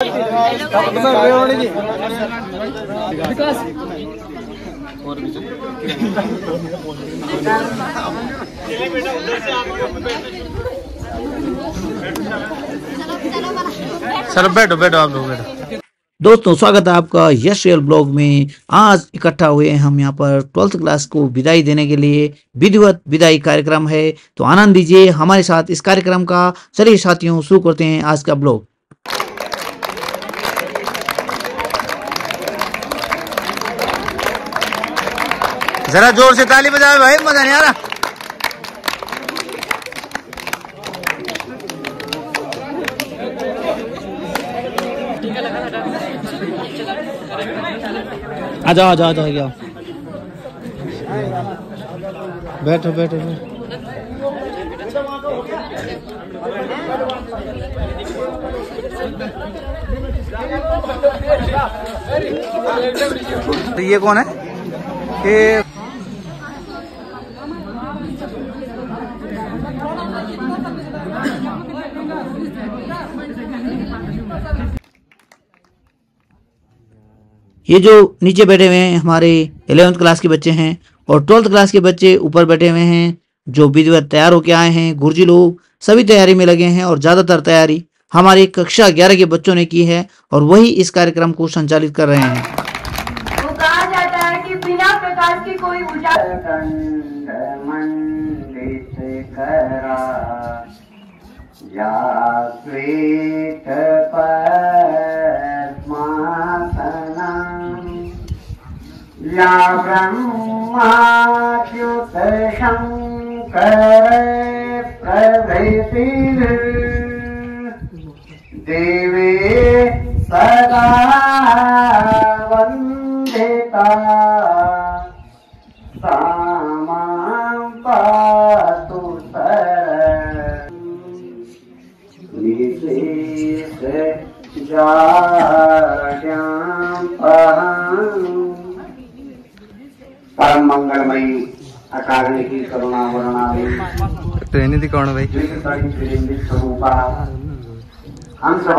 चलो बैठो बैठो आप लोग बैठो। दोस्तों स्वागत है आपका यश रियल ब्लॉग में। आज इकट्ठा हुए हम यहाँ पर 12th क्लास को विदाई देने के लिए विधिवत विदाई कार्यक्रम है, तो आनंद दीजिए हमारे साथ इस कार्यक्रम का। चलिए साथियों शुरू करते हैं आज का ब्लॉग। जरा जोर से ताली बजाओ भाई, मजा नहीं आ रहा। आजा आजा आजा क्या बैठो बैठो बैठो। तो ये कौन है? ये जो नीचे बैठे हुए हैं हमारे 11th क्लास के बच्चे हैं, और 12th क्लास के बच्चे ऊपर बैठे हुए हैं जो विधिवत तैयार होके आए हैं। गुरुजी लोग सभी तैयारी में लगे हैं, और ज़्यादातर तैयारी हमारे कक्षा 11 के बच्चों ने की है और वही इस कार्यक्रम को संचालित कर रहे हैं। तो कहा जाता है कि बिना प्रकाश की कोई ऊर्जा या ब्रह्माच्युत शंकर प्रभृतिर देवे सदा वंदिता सामां पातु शरणं निशेष जाड्यां पहं। परम मंगलमयी अकारण की करुणा वरुणा ट्रेन थी कौन भाई स्वरूपा हम सब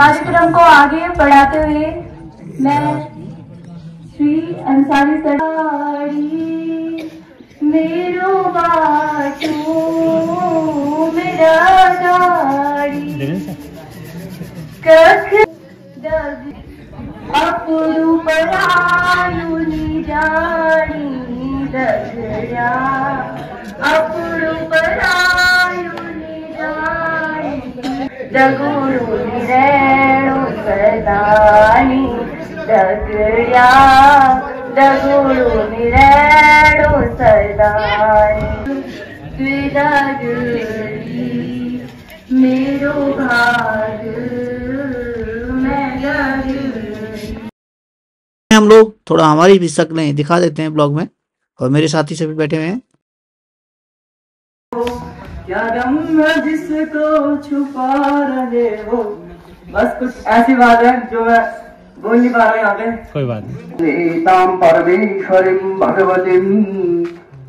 कार्यक्रम को आगे बढ़ाते हुए मैं श्री अंसारी सरदारी मेरो बाटो मेरा दारी कख अपरू परायुनी जानी दया अपरू परायुनी जानी जगुरु निरेणु सदानी दया जगुरु निरेणु सदानी द्विदारी मेरो भाग। हम लोग थोड़ा हमारी भी शक्लें दिखा देते हैं ब्लॉग में, और मेरे साथी सभी बैठे हुए हैं। क्या गम है जिसको छुपा रहे हो, बस कुछ ऐसी बात है जो मैं बोल नहीं पा रहा यहाँ पे। कोई बात नहीं। ताम परमेश्वरीम भगवतीम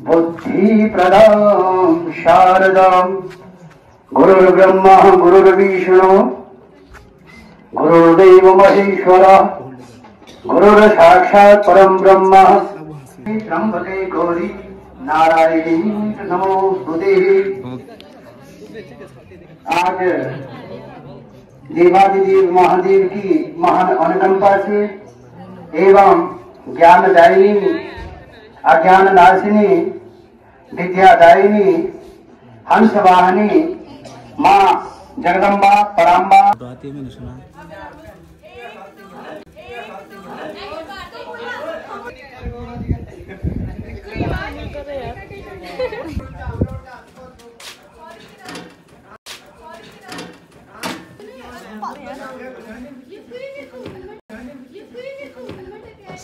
बुद्धि प्रदाम शारदाम गुरुर् ब्रह्मा गुरुर्विष्णु गुरुर्देव महेश्वरा गुरुर साक्षात् परम ब्रह्म त्र्यंबके गौरी नारायणी नमोस्तुते। आज देवादिदेव महादेव की महान अनुकंपा से एवं ज्ञानदायिनी अज्ञान नाशिनी विद्यादायिनी हंसवाहिनी माँ जगदम्बा पराम्बा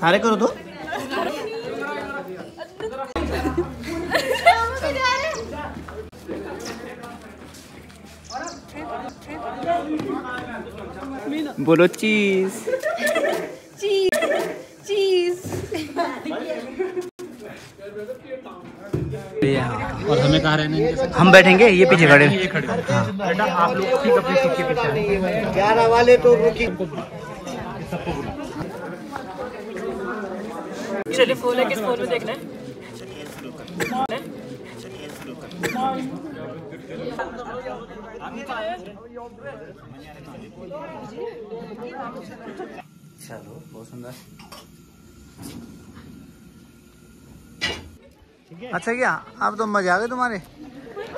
सारे करो तो बोलो चीज चीज चीज। और हमें कहाँ रहने? हम बैठेंगे, ये पीछे खड़े। बेटा आप लोग ठीक अपने सीट के पीछे। 11 वाले तो रुकी। चलिए फोन है, किस फोन में देखना है? चलो बहुत सुंदर। अच्छा क्या आप तो मजा आ गए, तुम्हारे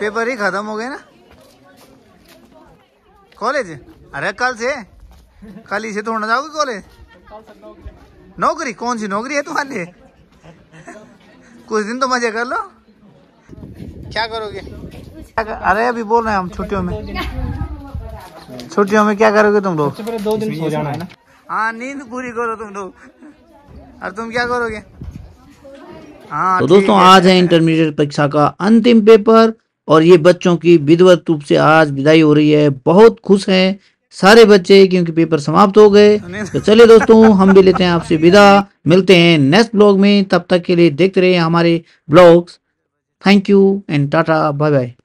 पेपर ही खत्म हो गए ना कॉलेज? अरे कल इसे थोड़ा जाओगे कॉलेज? नौकरी? कौन सी नौकरी है तुम्हारे लिए? कुछ दिन तो मजे कर लो। क्या करोगे? अरे अभी बोल रहे हैं हम छुट्टियों में। छुट्टियों में क्या करोगे तुम लोग? 2 दिन सो जाना है ना। हाँ नींद पूरी करो तुम लोग। और तुम क्या करोगे? हाँ तो दोस्तों आज है इंटरमीडिएट परीक्षा का अंतिम पेपर और ये बच्चों की विधिवत रूप से आज विदाई हो रही है। बहुत खुश हैं सारे बच्चे क्योंकि पेपर समाप्त हो गए। तो चलिए दोस्तों हम भी लेते हैं आपसे विदा, मिलते हैं नेक्स्ट ब्लॉग में। तब तक के लिए देखते रहिए हमारे blogs. Thank you and tata, bye bye.